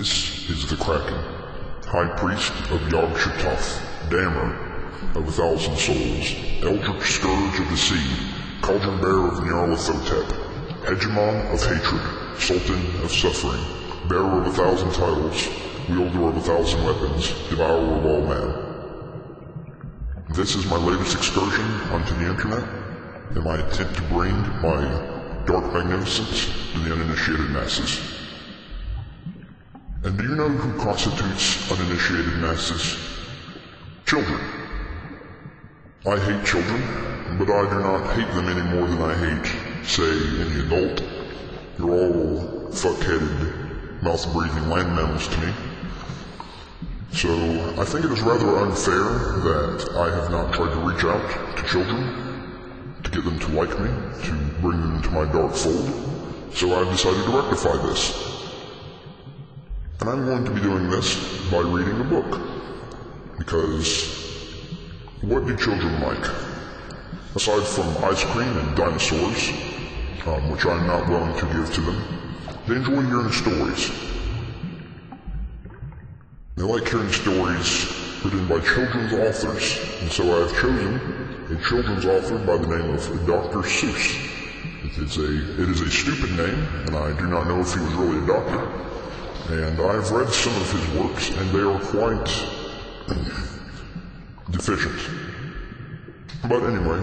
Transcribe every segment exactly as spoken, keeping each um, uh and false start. This is the Kraken, High Priest of Yogg-Shutath, Dammer of a Thousand Souls, Eldritch Scourge of the Sea, Cauldron Bear of Nyarlathotep, Hegemon of Hatred, Sultan of Suffering, Bearer of a Thousand Titles, Wielder of a Thousand Weapons, Devourer of All Men. This is my latest excursion onto the internet, in my attempt to bring my dark magnificence to the uninitiated masses. And do you know who constitutes uninitiated masses? Children. I hate children, but I do not hate them any more than I hate, say, any adult. You're all fuck-headed, mouth-breathing land mammals to me. So I think it is rather unfair that I have not tried to reach out to children, to get them to like me, to bring them into my dark fold. So I've decided to rectify this. And I'm going to be doing this by reading a book, because what do children like? Aside from ice cream and dinosaurs, um, which I'm not willing to give to them, they enjoy hearing stories. They like hearing stories written by children's authors, and so I have chosen a children's author by the name of Doctor Seuss. It is a, it is a stupid name, and I do not know if he was really a doctor. And I've read some of his works, and they are quite deficient. But anyway,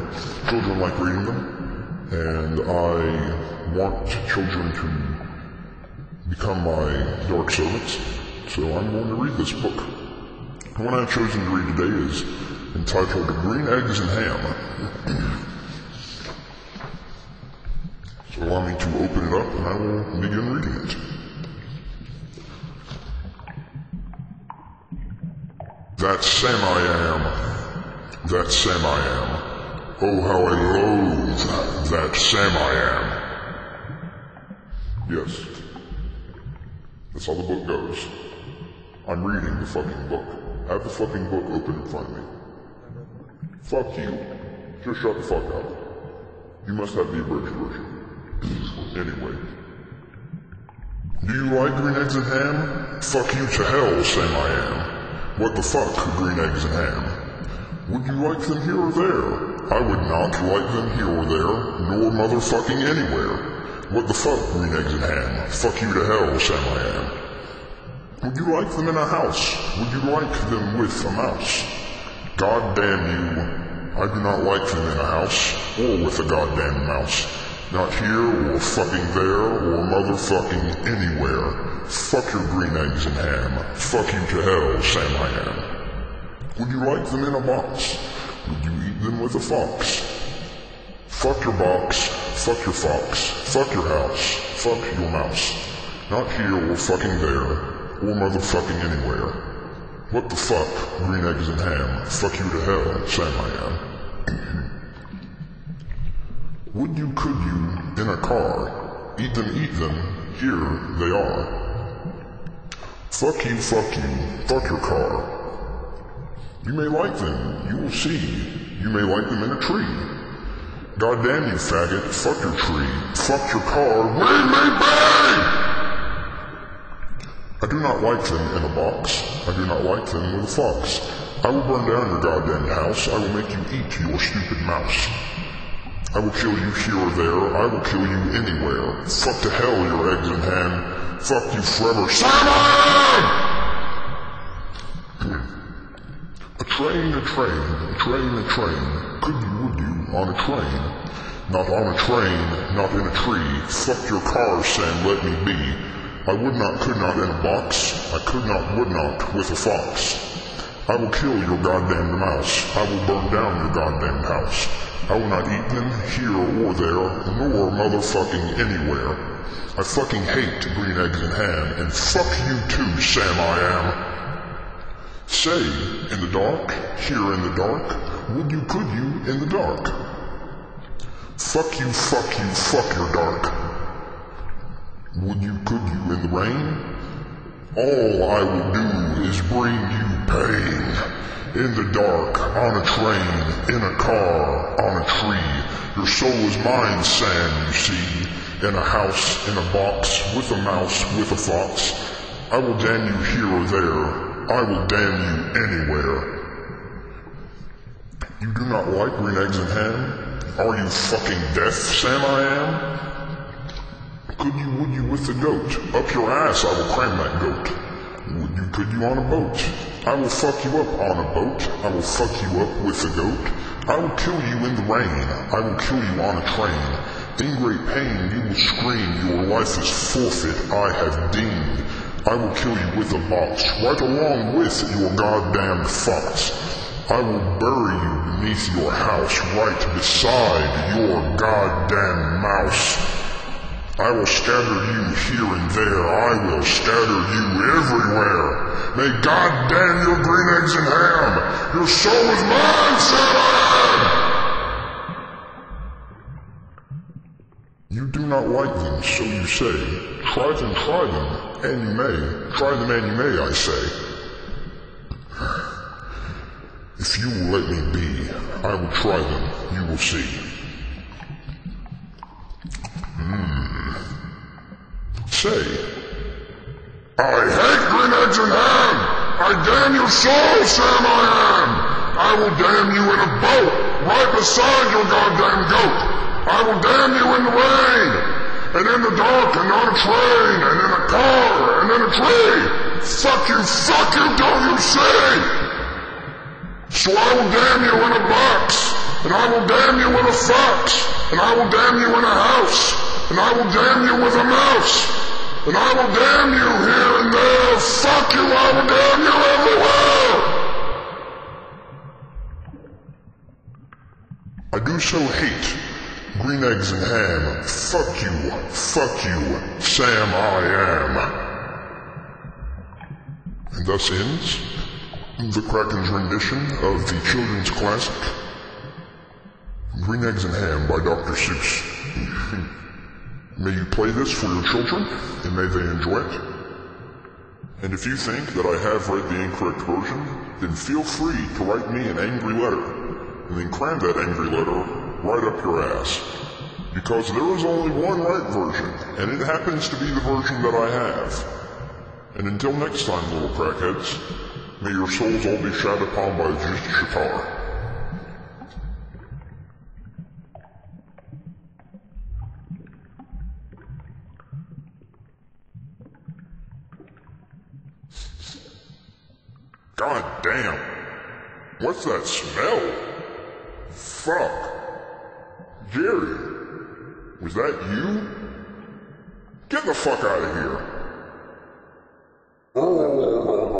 children like reading them, and I want children to become my dark servants, so I'm going to read this book. The one I've chosen to read today is entitled Green Eggs and Ham. So allow me to open it up, and I will begin reading it. That Sam I am, that Sam I am, oh how I loathe that, that Sam I am. Yes, that's how the book goes. I'm reading the fucking book. I have the fucking book open in front of me. Fuck you. Just shut the fuck up. You must have the abridged version. Anyway. Do you like green eggs and ham? Fuck you to hell, Sam I am. What the fuck, green eggs and ham? Would you like them here or there? I would not like them here or there, nor motherfucking anywhere. What the fuck, green eggs and ham? Fuck you to hell, Sam I am. Would you like them in a house? Would you like them with a mouse? God damn you, I do not like them in a house, or with a goddamn mouse. Not here, or fucking there, or motherfucking anywhere. Fuck your green eggs and ham. Fuck you to hell, Sam I am. Would you like them in a box? Would you eat them with a fox? Fuck your box. Fuck your fox. Fuck your house. Fuck your mouse. Not here, or fucking there, or motherfucking anywhere. What the fuck, green eggs and ham? Fuck you to hell, Sam I am. Would you, could you, in a car, eat them, eat them, here they are. Fuck you, fuck you, fuck your car. You may like them, you will see, you may like them in a tree. Goddamn you, faggot, fuck your tree, fuck your car, wee, wee, wee! I do not like them in a box, I do not like them with a fox. I will burn down your goddamn house, I will make you eat your stupid mouse. I will kill you here or there, I will kill you anywhere. Fuck to hell your eggs and ham. Fuck you forever, Simon! A train, a train, a train, a train. Could you, would you, on a train? Not on a train, not in a tree. Fuck your car, Sam, let me be. I would not, could not in a box. I could not, would not, with a fox. I will kill your goddamn mouse. I will burn down your goddamn house. I will not eat them here or there, nor motherfucking anywhere. I fucking hate green eggs and ham, and fuck you too, Sam I am. Say, in the dark, here in the dark, would you, could you, in the dark. Fuck you, fuck you, fuck your dark. Would you, could you, in the rain? All I will do is bring you pain. In the dark, on a train, in a car, on a tree. Your soul is mine, Sam, you see. In a house, in a box, with a mouse, with a fox. I will damn you here or there. I will damn you anywhere. You do not like green eggs and ham? Are you fucking deaf, Sam I am? Could you, would you with the goat? Up your ass, I will cram that goat. Would you, could you on a boat? I will fuck you up on a boat. I will fuck you up with the goat. I will kill you in the rain. I will kill you on a train. In great pain you will scream, your life is forfeit, I have deemed. I will kill you with a box, right along with your goddamn thoughts. I will bury you beneath your house, right beside your goddamn mouse. I will scatter you here and there, I will scatter you everywhere. May God damn your green eggs and ham, your soul is mine, sir! You do not like them, so you say. Try them, try them, and you may. Try them and you may, I say. If you will let me be, I will try them, you will see. Hmm. Say, I hate green eggs and ham! I damn your soul, Sam I am! I will damn you in a boat, right beside your goddamn goat! I will damn you in the rain, and in the dark, and on a train, and in a car, and in a tree. Fuck you, fuck you, don't you see? So I will damn you in a box, and I will damn you in a fox, and I will damn you in a house, and I will damn you with a mouse, and I will damn you here and there. Fuck you, I will damn you everywhere. I do so hate green eggs and ham, fuck you, fuck you, Sam I am. And thus ends the Kraken's rendition of the children's classic, Green Eggs and Ham by Doctor Seuss. May you play this for your children, and may they enjoy it. And if you think that I have read the incorrect version, then feel free to write me an angry letter, and then cram that angry letter right up your ass, because there is only one right version, and it happens to be the version that I have. And until next time, little crackheads, may your souls all be shat upon by Juice Shatar. God damn! What's that smell? Fuck! Jerry, was that you? Get the fuck out of here.